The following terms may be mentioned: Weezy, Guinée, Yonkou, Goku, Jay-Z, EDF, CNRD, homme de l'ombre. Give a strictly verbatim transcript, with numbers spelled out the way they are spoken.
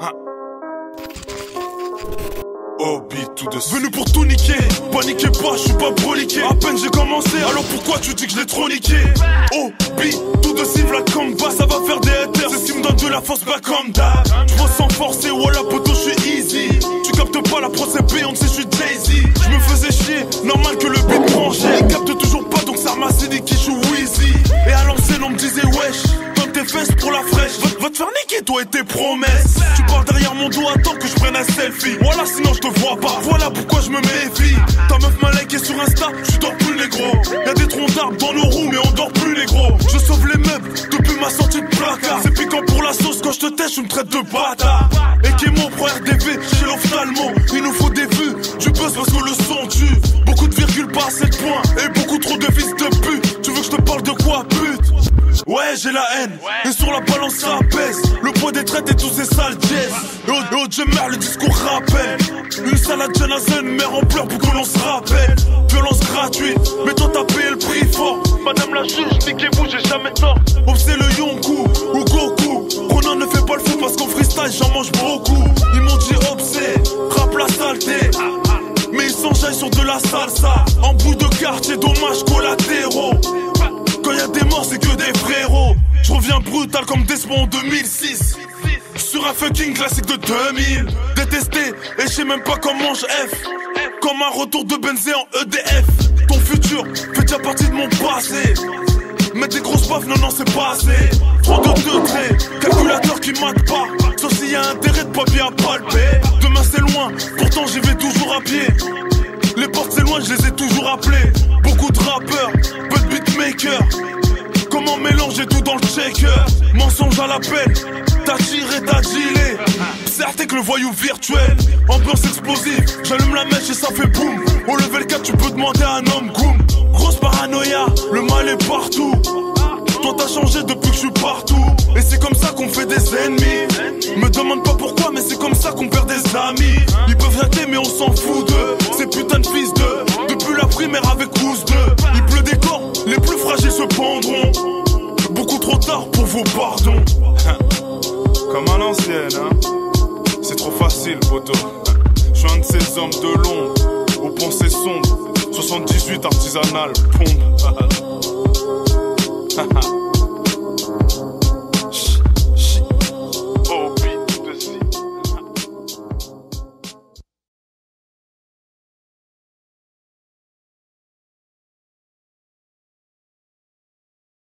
Ah. Oh, beat, tout de suite. Venu pour tout niquer, paniquez pas, je suis pas broliqué. À peine j'ai commencé, alors pourquoi tu dis que je l'ai trop niqué? Oh, beat, tout de suite, la combat, ça va faire des haters. C'est ce qui me donne de la force, pas comme d'hab. Je ressens force et voilà, poto, je suis easy. Tu captes pas la prod, c'est payante, c'est je suis Jay-Z. Je me faisais chier, normal que le beat tranchait. Il capte toujours pas, donc ça ramassait des quiches ou Weezy. Et à l'ancienne, on me disait wesh. Fesses pour la fraîche, va, va te faire niquer toi et tes promesses. Tu pars derrière mon dos, attends que je prenne un selfie. Voilà sinon je te vois pas, voilà pourquoi je me méfie. Ta meuf m'a liké sur Insta, tu dors plus les gros. Y'a des troncs d'arbres dans nos roues mais on dort plus les gros. Je sauve les meubles depuis ma sortie de placard. C'est piquant pour la sauce, quand je te teste, je me traite de bâtard. Et qui est mon pro R D V chez l'ophtalmo. Il nous faut des vues, du buzz parce que le son tue. Beaucoup de virgules pas assez de points et beaucoup trop de vis de pute. Tu veux que je te parle de quoi pute? Ouais, j'ai la haine, ouais. Et sur la balance ça baisse. Le poids des traites et tous ces sales dièses. Et au, au Dieu merde, le discours rappelle. Une salade Janazen, mère en pleurs pour que l'on se rappelle. Violence gratuite, mais toi t'as payé le prix fort. Madame la juge, niquez-vous, j'ai jamais tort. Obsé le Yonkou ou Goku. Ronan ne fait pas le fou parce qu'en freestyle j'en mange beaucoup. Ils m'ont dit obsé, rap la saleté. Mais ils s'enjaillent sur de la salsa. En bout de quartier, dommages collatéraux. Quand y'a des morts, c'est que des frérots. Je reviens brutal comme Desmond en deux mille six. Sur un fucking classique de deux mille. Détesté, et je sais même pas comment je F. Comme un retour de Benzé en E D F. Ton futur fait déjà partie de mon passé. Mettre des grosses baffes, non, non, c'est pas assez. trois deux deux traits, calculateur qui mate pas. Sauf s'il y a intérêt de pas bien palper. Demain c'est loin, pourtant j'y vais toujours à pied. Les portes c'est loin, je les ai toujours appelées. Beaucoup de rappeurs, peu de beatmakers. Comment mélanger tout dans le checker? Mensonge à l'appel, t'as tiré, t'as gilé. Certes que le voyou virtuel. Ambiance explosive, j'allume la mèche et ça fait boum. Au level quatre, tu peux demander à un homme goum. Grosse paranoïa, le mal est partout. Toi t'as changé depuis que je suis partout. Et c'est comme ça qu'on fait des ennemis. Me demande pas pourquoi, mais c'est comme ça qu'on perd des amis. Ils peuvent rater mais on s'en fout d'eux. Ces putains de fils d'eux, depuis la primaire avec Ous deux. Il pleut des corps, les plus fragiles se pendront. Beaucoup trop tard pour vos pardons. Comme à l'ancienne, hein. C'est trop facile, poteau. Je suis un de ces hommes de l'ombre, aux pensées sombres. soixante-dix-huit artisanales, pompe. Ha ha.